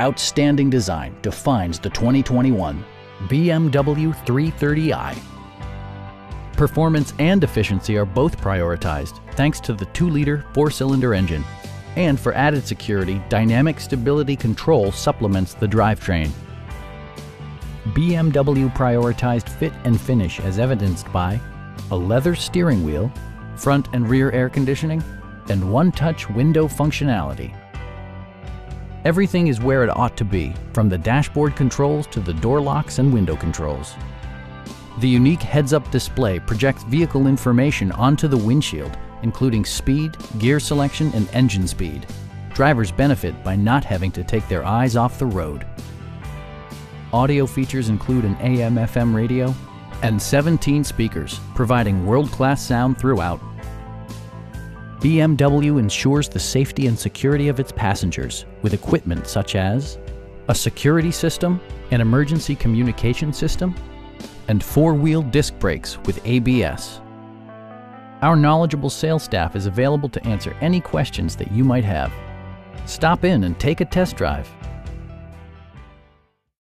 Outstanding design defines the 2021 BMW 330i. Performance and efficiency are both prioritized thanks to the 2-liter 4-cylinder engine. And for added security, dynamic stability control supplements the drivetrain. BMW prioritized fit and finish as evidenced by a leather steering wheel, front and rear air conditioning, and one-touch window functionality. Everything is where it ought to be, from the dashboard controls to the door locks and window controls. The unique heads-up display projects vehicle information onto the windshield, including speed, gear selection, and engine speed. Drivers benefit by not having to take their eyes off the road. Audio features include an AM/FM radio and 17 speakers, providing world-class sound throughout. BMW ensures the safety and security of its passengers with equipment such as a security system, an emergency communication system, and 4-wheel disc brakes with ABS. Our knowledgeable sales staff is available to answer any questions that you might have. Stop in and take a test drive.